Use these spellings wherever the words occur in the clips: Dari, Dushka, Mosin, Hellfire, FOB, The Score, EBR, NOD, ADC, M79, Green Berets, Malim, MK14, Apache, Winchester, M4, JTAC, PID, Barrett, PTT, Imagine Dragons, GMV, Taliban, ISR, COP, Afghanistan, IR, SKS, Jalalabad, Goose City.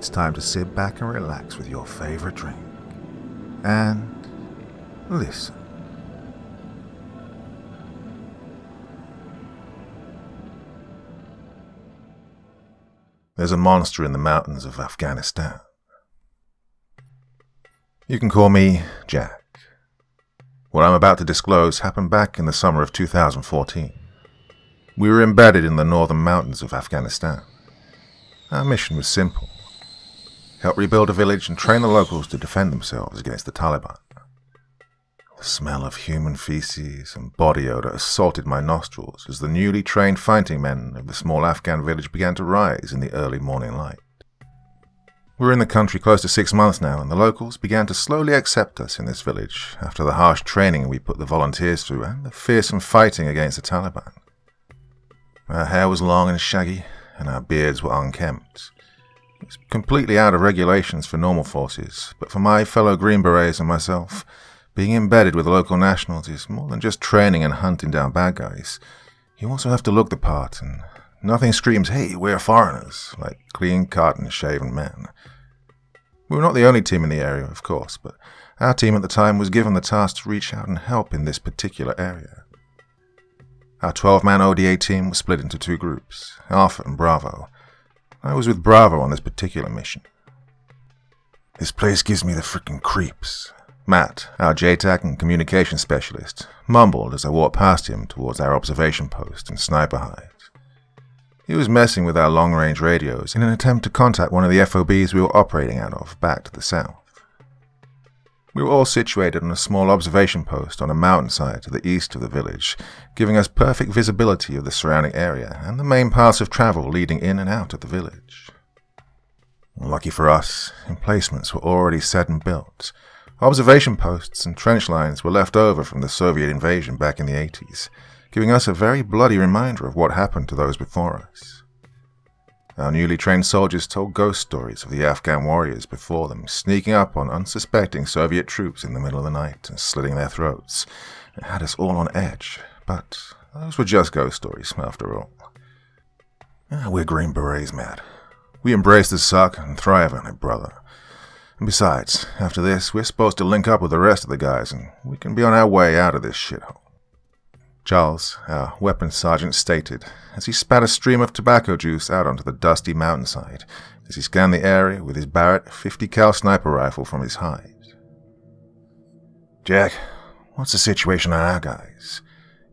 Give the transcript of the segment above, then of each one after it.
It's time to sit back and relax with your favorite drink and listen. There's a monster in the mountains of Afghanistan. You can call me Jack. What I'm about to disclose happened back in the summer of 2014. We were embedded in the northern mountains of Afghanistan. Our mission was simple. Help rebuild a village and train the locals to defend themselves against the Taliban. The smell of human feces and body odor assaulted my nostrils as the newly trained fighting men of the small Afghan village began to rise in the early morning light. We're in the country close to 6 months now, and the locals began to slowly accept us in this village after the harsh training we put the volunteers through and the fearsome fighting against the Taliban. Our hair was long and shaggy, and our beards were unkempt. It was completely out of regulations for normal forces, but for my fellow Green Berets and myself, being embedded with local nationals is more than just training and hunting down bad guys. You also have to look the part, and nothing screams, "Hey, we're foreigners," like clean-cut and shaven men. We were not the only team in the area, of course, but our team at the time was given the task to reach out and help in this particular area. Our 12-man ODA team was split into two groups, Alpha and Bravo. I was with Bravo on this particular mission. This place gives me the frickin' creeps. Matt, our JTAC and communication specialist, mumbled as I walked past him towards our observation post and sniper hive. He was messing with our long-range radios in an attempt to contact one of the FOBs we were operating out of back to the south. We were all situated on a small observation post on a mountainside to the east of the village, giving us perfect visibility of the surrounding area and the main paths of travel leading in and out of the village. Lucky for us, emplacements were already set and built. Observation posts and trench lines were left over from the Soviet invasion back in the 80s. Giving us a very bloody reminder of what happened to those before us. Our newly trained soldiers told ghost stories of the Afghan warriors before them, sneaking up on unsuspecting Soviet troops in the middle of the night and slitting their throats. It had us all on edge, but those were just ghost stories, after all. We're Green Berets, Matt. We embrace the suck and thrive on it, brother. And besides, after this, we're supposed to link up with the rest of the guys, and we can be on our way out of this shithole. Charles, our weapons sergeant, stated as he spat a stream of tobacco juice out onto the dusty mountainside as he scanned the area with his Barrett 50 cal sniper rifle from his hide. "Jack, what's the situation on our guys?"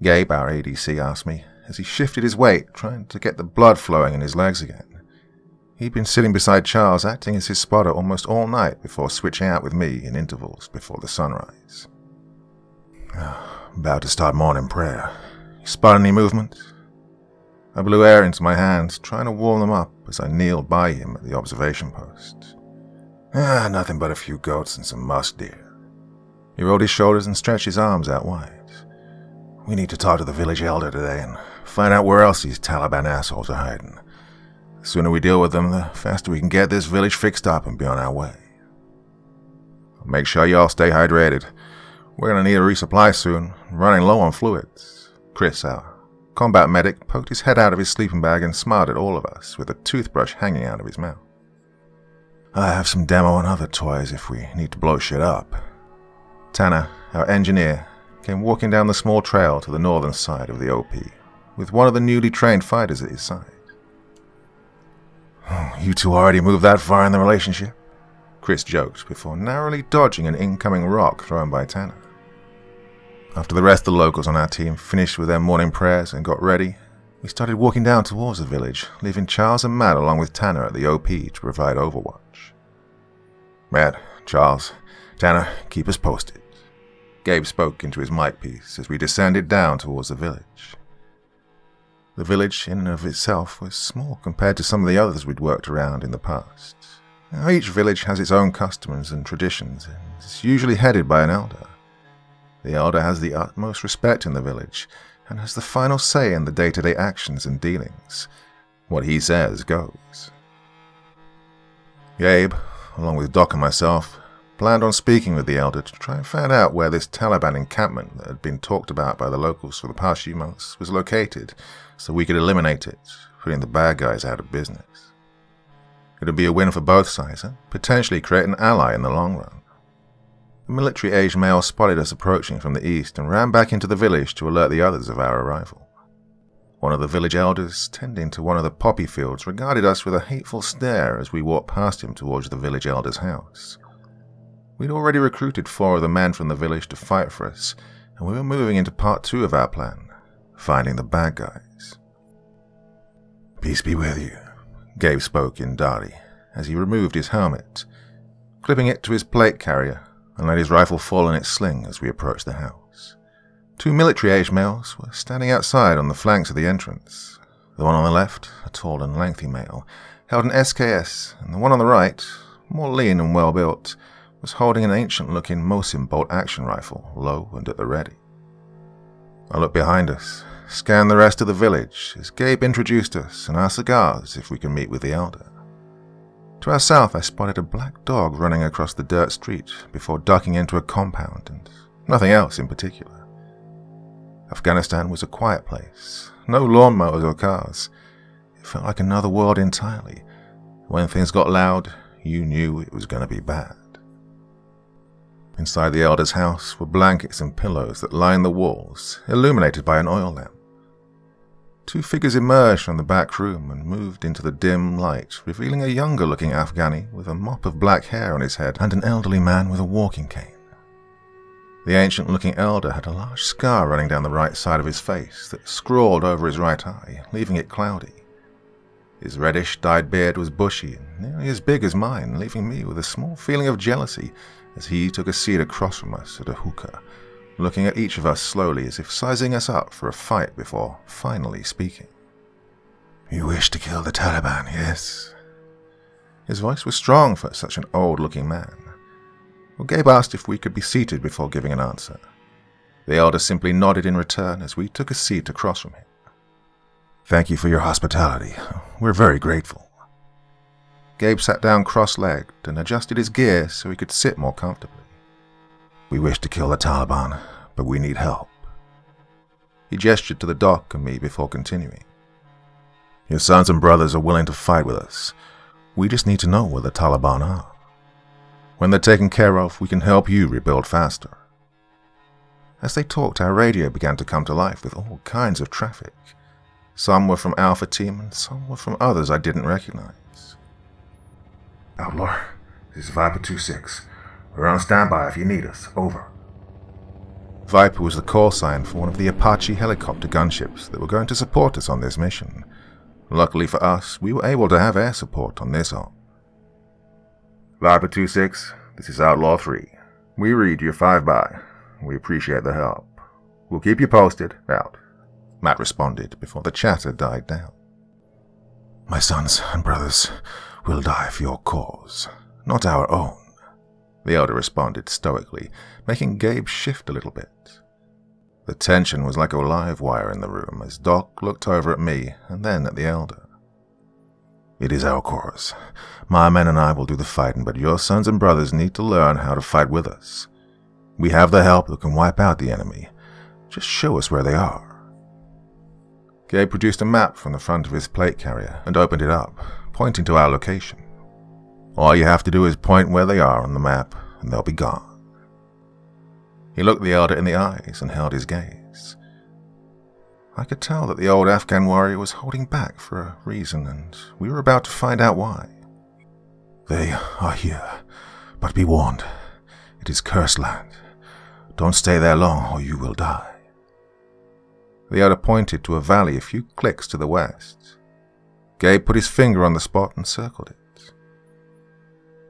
Gabe, our ADC, asked me as he shifted his weight, trying to get the blood flowing in his legs again. He'd been sitting beside Charles, acting as his spotter almost all night before switching out with me in intervals before the sunrise. About to start morning prayer. You spot any movement? I blew air into my hands, trying to warm them up as I kneeled by him at the observation post. Nothing but a few goats and some musk deer. He rolled his shoulders and stretched his arms out wide. We need to talk to the village elder today and find out where else these Taliban assholes are hiding. The sooner we deal with them, the faster we can get this village fixed up and be on our way. I'll make sure you all stay hydrated. We're going to need a resupply soon, running low on fluids. Chris, our combat medic, poked his head out of his sleeping bag and smiled at all of us with a toothbrush hanging out of his mouth. I have some demo and other toys if we need to blow shit up. Tanner, our engineer, came walking down the small trail to the northern side of the OP, with one of the newly trained fighters at his side. You two already moved that far in the relationship? Chris joked before narrowly dodging an incoming rock thrown by Tanner. After the rest of the locals on our team finished with their morning prayers and got ready, we started walking down towards the village, leaving Charles and Matt along with Tanner at the OP to provide overwatch. Matt, Charles, Tanner, keep us posted. Gabe spoke into his mic piece as we descended down towards the village. The village in and of itself was small compared to some of the others we'd worked around in the past. Now, each village has its own customs and traditions, and it's usually headed by an elder. The elder has the utmost respect in the village, and has the final say in the day-to-day actions and dealings. What he says goes. Gabe, along with Doc and myself, planned on speaking with the elder to try and find out where this Taliban encampment that had been talked about by the locals for the past few months was located, so we could eliminate it, putting the bad guys out of business. It would be a win for both sides and potentially create an ally in the long run. The military-aged male spotted us approaching from the east and ran back into the village to alert the others of our arrival. One of the village elders, tending to one of the poppy fields, regarded us with a hateful stare as we walked past him towards the village elder's house. We'd already recruited 4 of the men from the village to fight for us, and we were moving into part 2 of our plan, finding the bad guys. "Peace be with you," Gabe spoke in Dari, as he removed his helmet, clipping it to his plate carrier, and let his rifle fall in its sling as we approached the house. 2 military-aged males were standing outside on the flanks of the entrance. The one on the left, a tall and lengthy male, held an SKS, and the one on the right, more lean and well-built, was holding an ancient-looking Mosin bolt action rifle, low and at the ready. I looked behind us, scanned the rest of the village, as Gabe introduced us and our cigars if we could meet with the elder. To our south, I spotted a black dog running across the dirt street before ducking into a compound, and nothing else in particular. Afghanistan was a quiet place, no lawnmowers or cars. It felt like another world entirely. When things got loud, you knew it was going to be bad. Inside the elder's house were blankets and pillows that lined the walls, illuminated by an oil lamp. 2 figures emerged from the back room and moved into the dim light, revealing a younger-looking Afghani with a mop of black hair on his head and an elderly man with a walking cane. The ancient-looking elder had a large scar running down the right side of his face that scrawled over his right eye, leaving it cloudy. His reddish-dyed beard was bushy and nearly as big as mine, leaving me with a small feeling of jealousy as he took a seat across from us at a hookah, looking at each of us slowly as if sizing us up for a fight before finally speaking. "You wish to kill the Taliban, yes?" His voice was strong for such an old-looking man. Well, Gabe asked if we could be seated before giving an answer. The elder simply nodded in return as we took a seat across from him. "Thank you for your hospitality. We're very grateful." Gabe sat down cross-legged and adjusted his gear so he could sit more comfortably. "We wish to kill the Taliban, but we need help." He gestured to the doc and me before continuing. "Your sons and brothers are willing to fight with us. We just need to know where the Taliban are. When they're taken care of, we can help you rebuild faster." As they talked, our radio began to come to life with all kinds of traffic. Some were from Alpha Team and some were from others I didn't recognize. "Outlaw, this is Viper 26. We're on standby if you need us. Over." Viper was the call sign for one of the Apache helicopter gunships that were going to support us on this mission. Luckily for us, we were able to have air support on this op. "Viper 26, this is Outlaw 3. We read your 5-by. We appreciate the help. We'll keep you posted. Out." Matt responded before the chatter died down. "My sons and brothers will die for your cause, not our own," the elder responded stoically, making Gabe shift a little bit. The tension was like a live wire in the room as Doc looked over at me and then at the elder. "It is our cause. My men and I will do the fighting, but your sons and brothers need to learn how to fight with us. We have the help that can wipe out the enemy. Just show us where they are." Gabe produced a map from the front of his plate carrier and opened it up, pointing to our location. "All you have to do is point where they are on the map, and they'll be gone." He looked the elder in the eyes and held his gaze. I could tell that the old Afghan warrior was holding back for a reason, and we were about to find out why. "They are here, but be warned. It is cursed land. Don't stay there long, or you will die." The elder pointed to a valley a few clicks to the west. Gabe put his finger on the spot and circled it.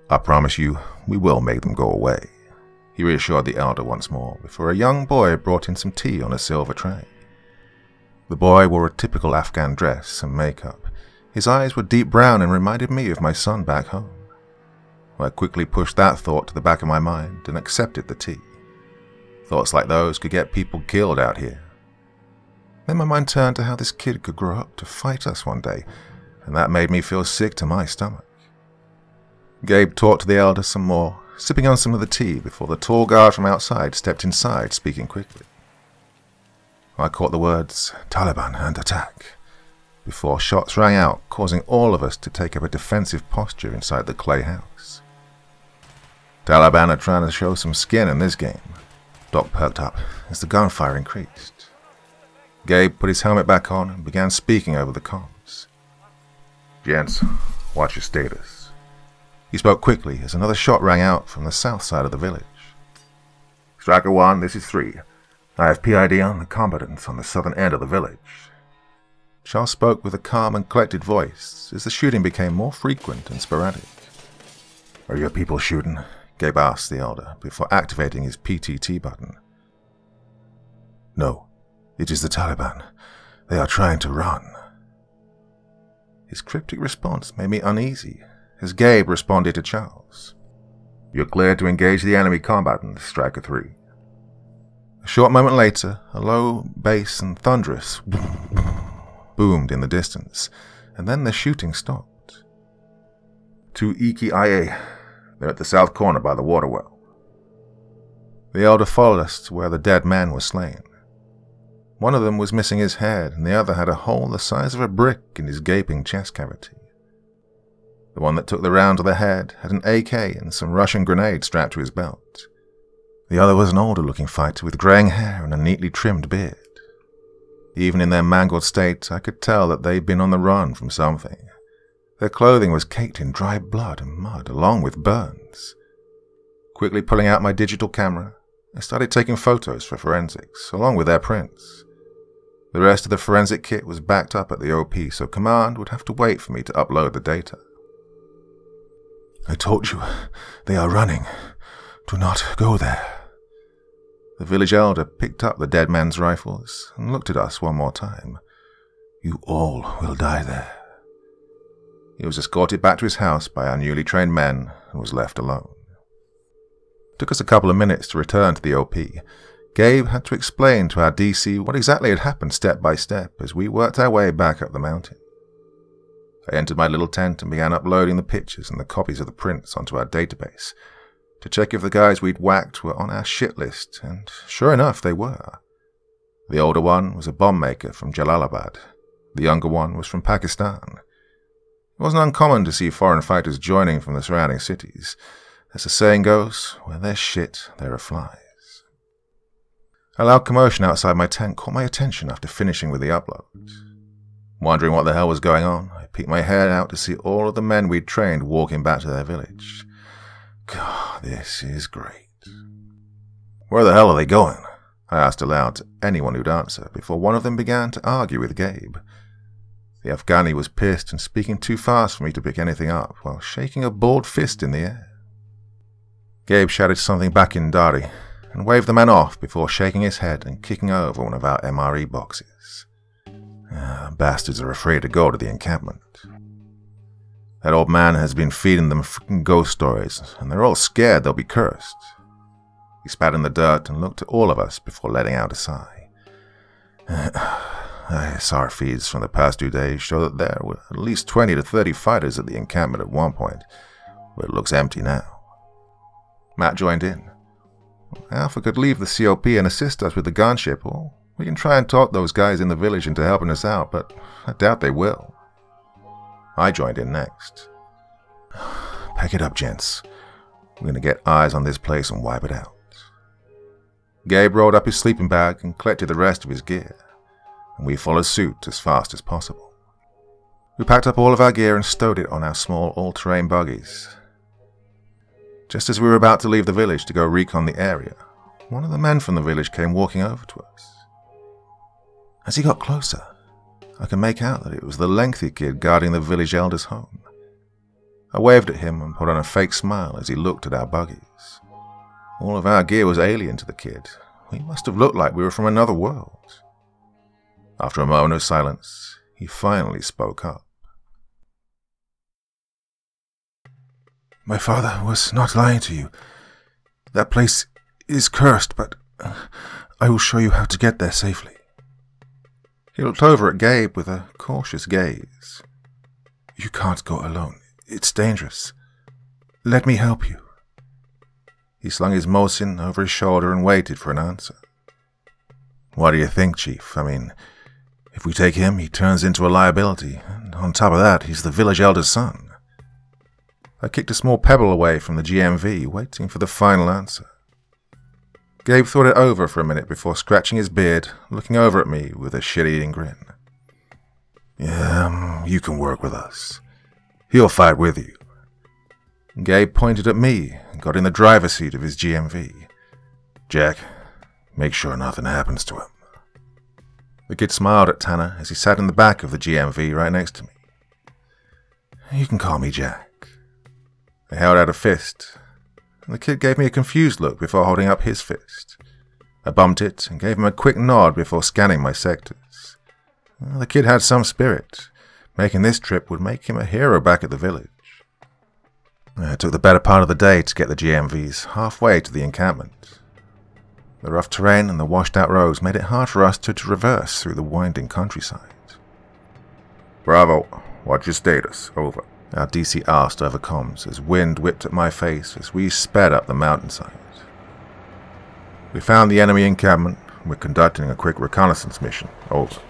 "I promise you, we will make them go away," he reassured the elder once more before a young boy brought in some tea on a silver tray. The boy wore a typical Afghan dress and makeup. His eyes were deep brown and reminded me of my son back home. I quickly pushed that thought to the back of my mind and accepted the tea. Thoughts like those could get people killed out here. Then my mind turned to how this kid could grow up to fight us one day, and that made me feel sick to my stomach. Gabe talked to the elder some more, sipping on some of the tea before the tall guard from outside stepped inside, speaking quickly. I caught the words, "Taliban and attack." before shots rang out, causing all of us to take up a defensive posture inside the clay house. Taliban are trying to show some skin in this game. Doc perked up as the gunfire increased. Gabe put his helmet back on and began speaking over the comms. Gents, watch your status. He spoke quickly as another shot rang out from the south side of the village. Striker 1, this is 3. I have PID on the combatants on the southern end of the village. Charles spoke with a calm and collected voice as the shooting became more frequent and sporadic. Are your people shooting? Gabe asked the elder before activating his PTT button. No, it is the Taliban. They are trying to run. His cryptic response made me uneasy as Gabe responded to Charles. You're cleared to engage the enemy combatants, Striker 3. A short moment later, a low bass and thunderous boomed in the distance, and then the shooting stopped. To Iki IA. They're at the south corner by the water well. The elder followed us to where the dead man was slain. One of them was missing his head, and the other had a hole the size of a brick in his gaping chest cavity. The one that took the round to the head had an AK and some Russian grenades strapped to his belt. The other was an older-looking fighter with graying hair and a neatly trimmed beard. Even in their mangled state, I could tell that they'd been on the run from something. Their clothing was caked in dry blood and mud, along with burns. Quickly pulling out my digital camera, I started taking photos for forensics, along with their prints. The rest of the forensic kit was backed up at the OP, so Command would have to wait for me to upload the data. I told you, they are running. Do not go there. The village elder picked up the dead man's rifles and looked at us one more time. You all will die there. He was escorted back to his house by our newly trained men and was left alone. It took us a couple of minutes to return to the OP. Gabe had to explain to our DC what exactly had happened step by step as we worked our way back up the mountain. I entered my little tent and began uploading the pictures and the copies of the prints onto our database to check if the guys we'd whacked were on our shit list, and sure enough they were. The older one was a bomb maker from Jalalabad. The younger one was from Pakistan. It wasn't uncommon to see foreign fighters joining from the surrounding cities. As the saying goes, where there's shit, there are flies. A loud commotion outside my tent caught my attention after finishing with the upload. Wondering what the hell was going on, I peeked my head out to see all of the men we'd trained walking back to their village. God, this is great. Where the hell are they going? I asked aloud to anyone who'd answer before one of them began to argue with Gabe. The Afghani was pissed and speaking too fast for me to pick anything up while shaking a balled fist in the air. Gabe shouted something back in Dari and waved the man off before shaking his head and kicking over one of our MRE boxes. Bastards are afraid to go to the encampment. That old man has been feeding them freaking ghost stories and they're all scared they'll be cursed. He spat in the dirt and looked at all of us before letting out a sigh. ISR feeds from the past 2 days show that there were at least 20 to 30 fighters at the encampment at one point, but it looks empty now. Matt joined in. Alpha could leave the COP and assist us with the gunship, or we can try and talk those guys in the village into helping us out, but I doubt they will. I joined in next. Pack it up, gents. We're going to get eyes on this place and wipe it out. Gabe rolled up his sleeping bag and collected the rest of his gear, and we followed suit as fast as possible. We packed up all of our gear and stowed it on our small all-terrain buggies. Just as we were about to leave the village to go recon the area, one of the men from the village came walking over to us. As he got closer, I could make out that it was the lengthy kid guarding the village elder's home. I waved at him and put on a fake smile as he looked at our buggies. All of our gear was alien to the kid. We must have looked like we were from another world. After a moment of silence, he finally spoke up. My father was not lying to you. That place is cursed, but I will show you how to get there safely. He looked over at Gabe with a cautious gaze. You can't go alone. It's dangerous. Let me help you. He slung his Mosin over his shoulder and waited for an answer. What do you think, Chief? If we take him, he turns into a liability, and on top of that, he's the village elder's son. I kicked a small pebble away from the GMV, waiting for the final answer. Gabe thought it over for a minute before scratching his beard, looking over at me with a shit-eating grin. Yeah, you can work with us. He'll fight with you. Gabe pointed at me and got in the driver's seat of his GMV. Jack, make sure nothing happens to him. The kid smiled at Tanner as he sat in the back of the GMV right next to me. You can call me Jack. I held out a fist, and the kid gave me a confused look before holding up his fist. I bumped it and gave him a quick nod before scanning my sectors. Well, the kid had some spirit. Making this trip would make him a hero back at the village. It took the better part of the day to get the GMVs halfway to the encampment. The rough terrain and the washed-out roads made it hard for us to traverse through the winding countryside. Bravo, what's your status? Over. Our DC asked over comms as wind whipped at my face as we sped up the mountainside. We found the enemy encampment. We're conducting a quick reconnaissance mission. Over.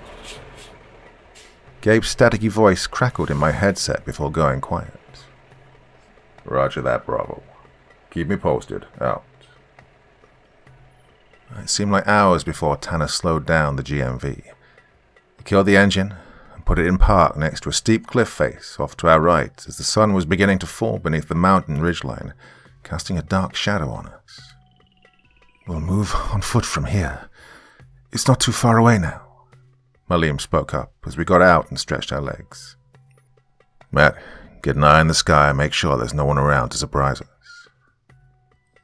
Gabe's staticky voice crackled in my headset before going quiet. Roger that, Bravo. Keep me posted. Out. It seemed like hours before Tanner slowed down the GMV. He killed the engine and put it in park next to a steep cliff face off to our right as the sun was beginning to fall beneath the mountain ridgeline, casting a dark shadow on us. We'll move on foot from here. It's not too far away now. Maleem spoke up as we got out and stretched our legs. Matt, get an eye in the sky and make sure there's no one around to surprise us.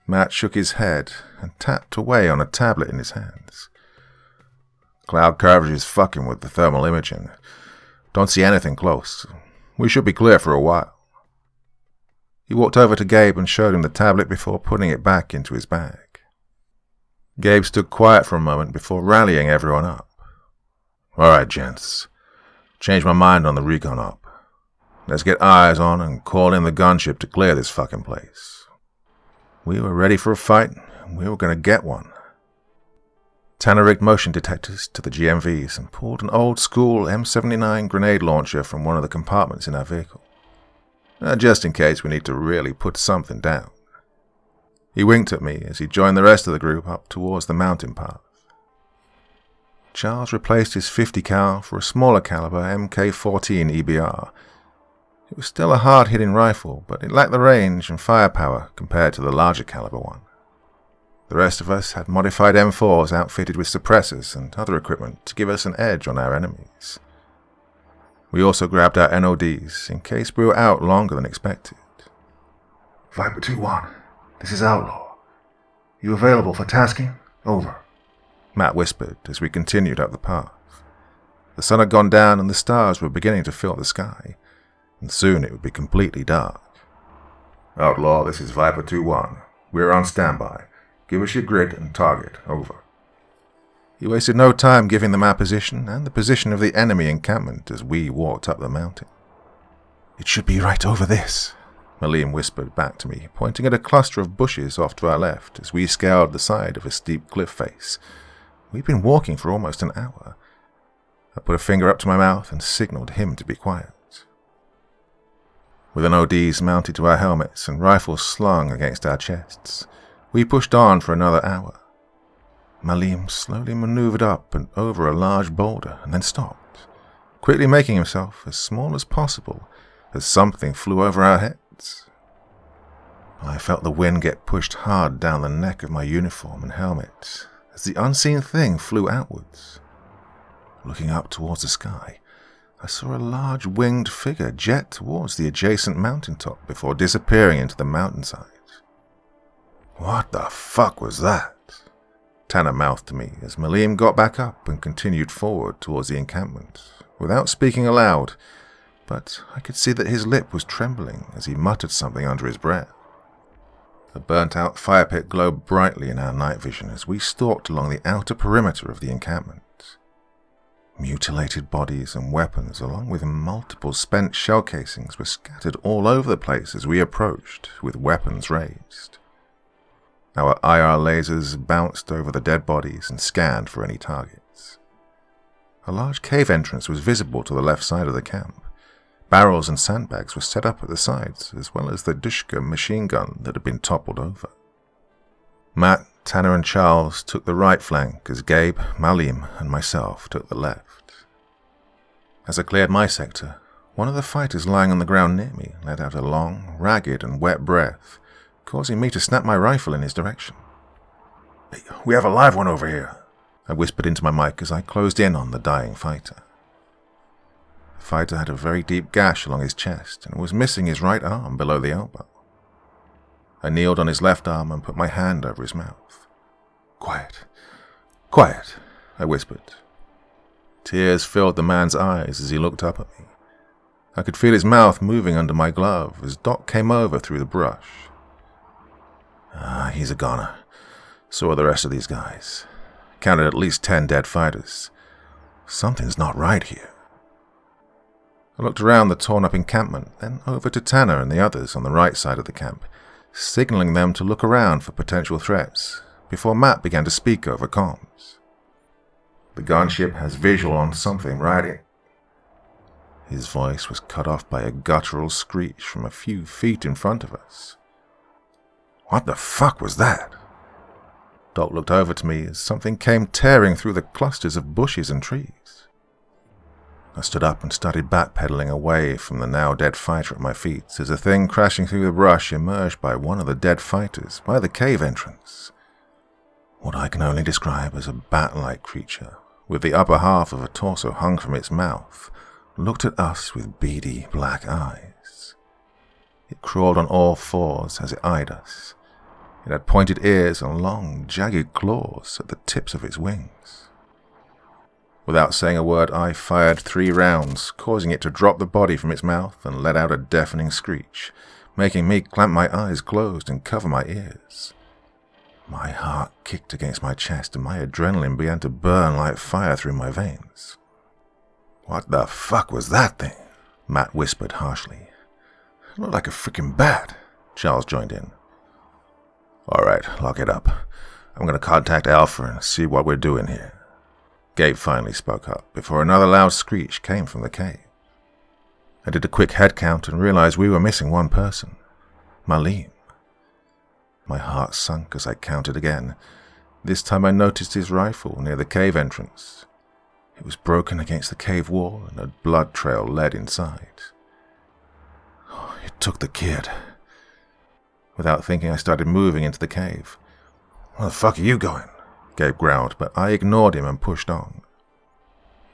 Matt shook his head and tapped away on a tablet in his hands. Cloud coverage is fucking with the thermal imaging. Don't see anything close. We should be clear for a while. He walked over to Gabe and showed him the tablet before putting it back into his bag. Gabe stood quiet for a moment before rallying everyone up. Alright, gents. Changed my mind on the recon op. Let's get eyes on and call in the gunship to clear this fucking place. We were ready for a fight, and we were going to get one. Tanner rigged motion detectors to the GMVs and pulled an old-school M79 grenade launcher from one of the compartments in our vehicle. Just in case we need to really put something down. He winked at me as he joined the rest of the group up towards the mountain path. Charles replaced his .50 cal for a smaller caliber MK14 EBR. It was still a hard-hitting rifle, but it lacked the range and firepower compared to the larger caliber one. The rest of us had modified M4s outfitted with suppressors and other equipment to give us an edge on our enemies. We also grabbed our NODs in case we were out longer than expected. Viper 2-1, this is Outlaw. You available for tasking? Over. Matt whispered as we continued up the path. The sun had gone down and the stars were beginning to fill the sky. And soon it would be completely dark. Outlaw, this is Viper 2-1. We're on standby. Give us your grid and target. Over. He wasted no time giving them our position and the position of the enemy encampment as we walked up the mountain. It should be right over this, Maleem whispered back to me, pointing at a cluster of bushes off to our left as we scaled the side of a steep cliff face. We'd been walking for almost an hour. I put a finger up to my mouth and signaled him to be quiet. With NODs mounted to our helmets and rifles slung against our chests, we pushed on for another hour. Maleem slowly maneuvered up and over a large boulder and then stopped, quickly making himself as small as possible as something flew over our heads. I felt the wind get pushed hard down the neck of my uniform and helmet as the unseen thing flew outwards. Looking up towards the sky, I saw a large winged figure jet towards the adjacent mountaintop before disappearing into the mountainside. What the fuck was that? Tanner mouthed to me as Maleem got back up and continued forward towards the encampment, without speaking aloud, but I could see that his lip was trembling as he muttered something under his breath. The burnt-out fire pit glowed brightly in our night vision as we stalked along the outer perimeter of the encampment. Mutilated bodies and weapons, along with multiple spent shell casings, were scattered all over the place as we approached, with weapons raised. Our IR lasers bounced over the dead bodies and scanned for any targets. A large cave entrance was visible to the left side of the camp. Barrels and sandbags were set up at the sides, as well as the Dushka machine gun that had been toppled over. Matt, Tanner and Charles took the right flank as Gabe, Malim and myself took the left. As I cleared my sector, one of the fighters lying on the ground near me let out a long, ragged and wet breath, causing me to snap my rifle in his direction. "We have a live one over here," I whispered into my mic as I closed in on the dying fighter. The fighter had a very deep gash along his chest and was missing his right arm below the elbow. I kneeled on his left arm and put my hand over his mouth. "Quiet, quiet," I whispered. Tears filled the man's eyes as he looked up at me. I could feel his mouth moving under my glove as Doc came over through the brush. "Ah, he's a goner. So are the rest of these guys. Counted at least 10 dead fighters. Something's not right here." I looked around the torn-up encampment, then over to Tanner and the others on the right side of the camp, signaling them to look around for potential threats, before Matt began to speak over comms. "The gunship has visual on something riding." His voice was cut off by a guttural screech from a few feet in front of us. "What the fuck was that?" Doc looked over to me as something came tearing through the clusters of bushes and trees. I stood up and started backpedaling away from the now dead fighter at my feet as a thing crashing through the brush emerged by one of the dead fighters by the cave entrance. What I can only describe as a bat-like creature, with the upper half of a torso hung from its mouth, looked at us with beady black eyes. It crawled on all fours as it eyed us. It had pointed ears and long, jagged claws at the tips of its wings. Without saying a word, I fired 3 rounds, causing it to drop the body from its mouth and let out a deafening screech, making me clamp my eyes closed and cover my ears. My heart kicked against my chest and my adrenaline began to burn like fire through my veins. "What the fuck was that thing?" Matt whispered harshly. "It looked like a freaking bat," Charles joined in. "Alright, lock it up. I'm going to contact Alpha and see what we're doing here." Gabe finally spoke up before another loud screech came from the cave. I did a quick head count and realized we were missing one person, Malim. My heart sunk as I counted again. This time I noticed his rifle near the cave entrance. It was broken against the cave wall and a blood trail led inside. "Oh, it took the kid." Without thinking, I started moving into the cave. "Where the fuck are you going?" Gabe growled, but I ignored him and pushed on.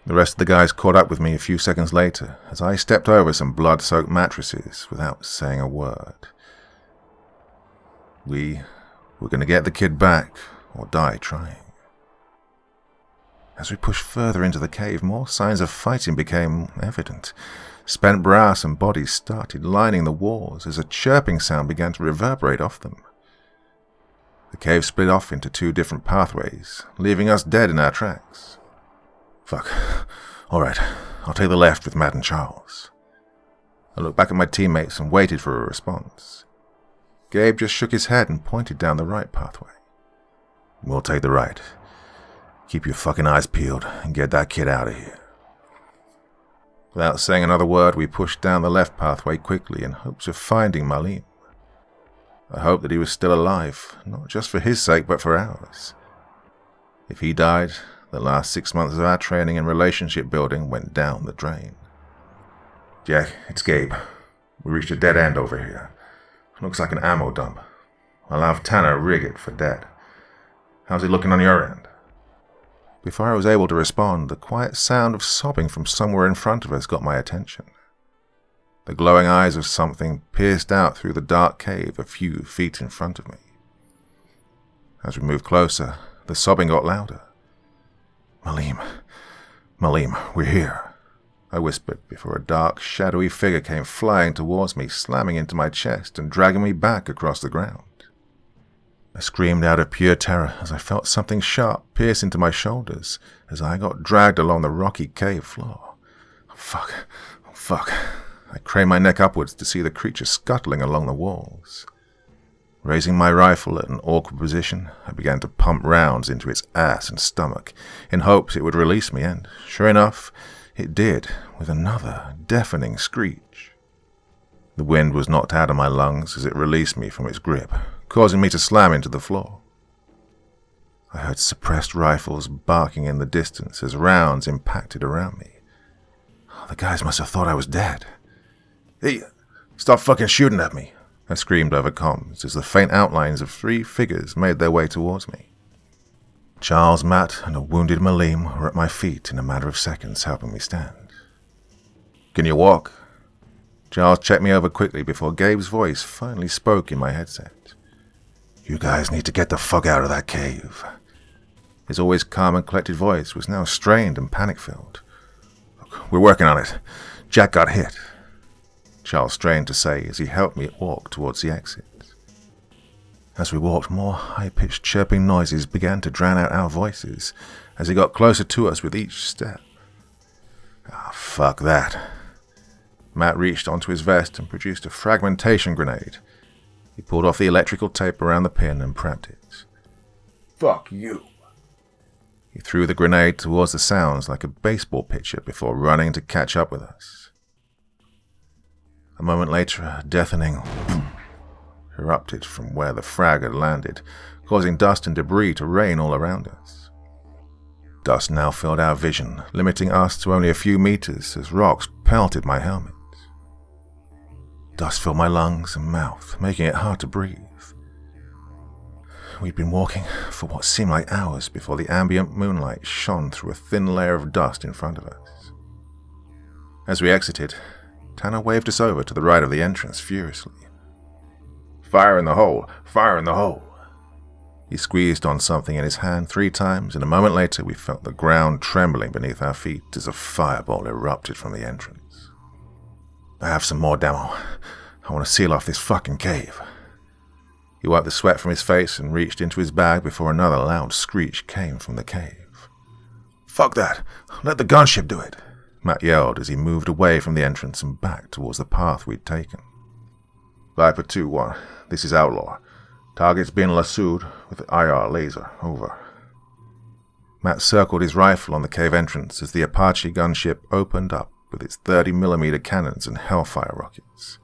The rest of the guys caught up with me a few seconds later as I stepped over some blood-soaked mattresses without saying a word. We were going to get the kid back or die trying. As we pushed further into the cave, more signs of fighting became evident. Spent brass and bodies started lining the walls as a chirping sound began to reverberate off them. The cave split off into 2 different pathways, leaving us dead in our tracks. "Fuck. Alright, I'll take the left with Matt and Charles." I looked back at my teammates and waited for a response. Gabe just shook his head and pointed down the right pathway. "We'll take the right. Keep your fucking eyes peeled and get that kid out of here." Without saying another word, we pushed down the left pathway quickly in hopes of finding Malim. I hoped that he was still alive, not just for his sake, but for ours. If he died, the last 6 months of our training and relationship building went down the drain. "Jack, it's Gabe. We reached a dead end over here. Looks like an ammo dump. I'll have Tanner rig it for dead. How's it looking on your end?" Before I was able to respond, the quiet sound of sobbing from somewhere in front of us got my attention. The glowing eyes of something pierced out through the dark cave a few feet in front of me. As we moved closer, the sobbing got louder. "Malim, Malim, we're here," I whispered before a dark, shadowy figure came flying towards me, slamming into my chest and dragging me back across the ground. I screamed out of pure terror as I felt something sharp pierce into my shoulders as I got dragged along the rocky cave floor. "Oh, fuck, oh, fuck." I craned my neck upwards to see the creature scuttling along the walls. Raising my rifle at an awkward position, I began to pump rounds into its ass and stomach, in hopes it would release me, and, sure enough, it did, with another deafening screech. The wind was knocked out of my lungs as it released me from its grip, causing me to slam into the floor. I heard suppressed rifles barking in the distance as rounds impacted around me. The guys must have thought I was dead. "Hey, stop fucking shooting at me!" I screamed over comms as the faint outlines of three figures made their way towards me. Charles, Matt, and a wounded Malim were at my feet in a matter of seconds, helping me stand. "Can you walk?" Charles checked me over quickly before Gabe's voice finally spoke in my headset. "You guys need to get the fuck out of that cave." His always calm and collected voice was now strained and panic-filled. "Look, we're working on it. Jack got hit," Charles strained to say as he helped me walk towards the exit. As we walked, more high-pitched chirping noises began to drown out our voices as he got closer to us with each step. "Ah, fuck that." Matt reached onto his vest and produced a fragmentation grenade. He pulled off the electrical tape around the pin and prepped it. "Fuck you." He threw the grenade towards the sounds like a baseball pitcher before running to catch up with us. A moment later, a deafening boom erupted from where the frag had landed, causing dust and debris to rain all around us. Dust now filled our vision, limiting us to only a few meters as rocks pelted my helmet. Dust filled my lungs and mouth, making it hard to breathe. We'd been walking for what seemed like hours before the ambient moonlight shone through a thin layer of dust in front of us. As we exited, Tanner waved us over to the right of the entrance furiously. "Fire in the hole! Fire in the hole!" He squeezed on something in his hand 3 times, and a moment later we felt the ground trembling beneath our feet as a fireball erupted from the entrance. "I have some more demo. I want to seal off this fucking cave." He wiped the sweat from his face and reached into his bag before another loud screech came from the cave. "Fuck that! Let the gunship do it!" Matt yelled as he moved away from the entrance and back towards the path we'd taken. "Viper 2-1, this is Outlaw. Target's been lassoed with the IR laser, over." Matt circled his rifle on the cave entrance as the Apache gunship opened up with its 30mm cannons and Hellfire rockets.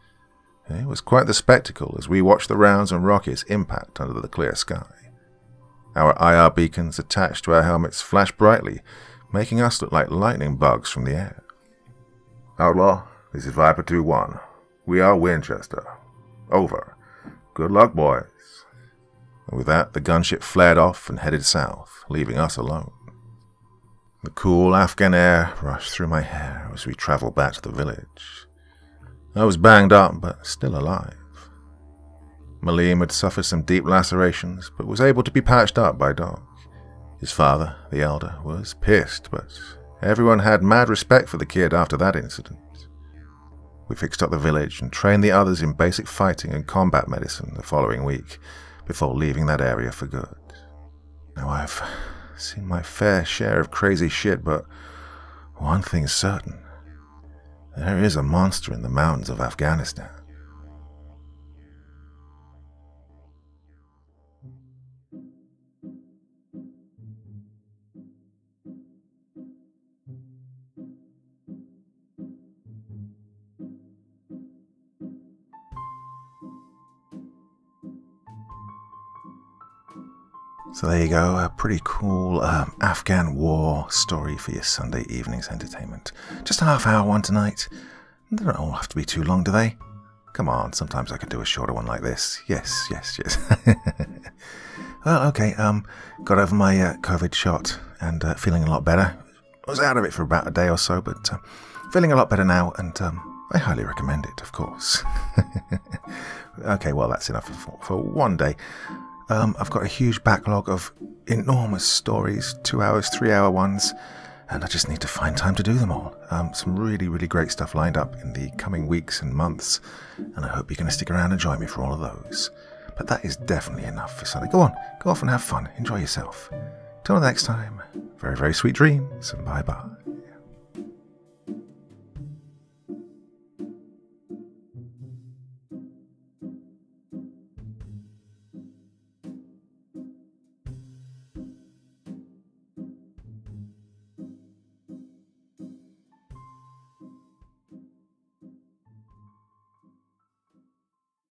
It was quite the spectacle as we watched the rounds and rockets impact under the clear sky. Our IR beacons attached to our helmets flashed brightly, making us look like lightning bugs from the air. "Outlaw, this is Viper 2-1. We are Winchester. Over. Good luck, boys." And with that, the gunship flared off and headed south, leaving us alone. The cool Afghan air rushed through my hair as we travelled back to the village. I was banged up, but still alive. Malim had suffered some deep lacerations, but was able to be patched up by Doc. His father, the elder, was pissed, but everyone had mad respect for the kid after that incident. We fixed up the village and trained the others in basic fighting and combat medicine the following week, before leaving that area for good. Now, I've seen my fair share of crazy shit, but one thing's certain. There is a monster in the mountains of Afghanistan. So there you go, a pretty cool Afghan war story for your Sunday evening's entertainment. Just a half-hour one tonight. They don't all have to be too long, do they? Come on, sometimes I can do a shorter one like this. Yes, yes, yes. Well, okay, got over my COVID shot and feeling a lot better. I was out of it for about a day or so, but feeling a lot better now, and I highly recommend it, of course. Okay, well, that's enough for one day. I've got a huge backlog of enormous stories, 2 hours, 3 hour ones, and I just need to find time to do them all. Some really, really great stuff lined up in the coming weeks and months, and I hope you're going to stick around and join me for all of those. But that is definitely enough for Sunday. Go on, go off and have fun, enjoy yourself. Till next time, very, very sweet dreams, and bye-bye.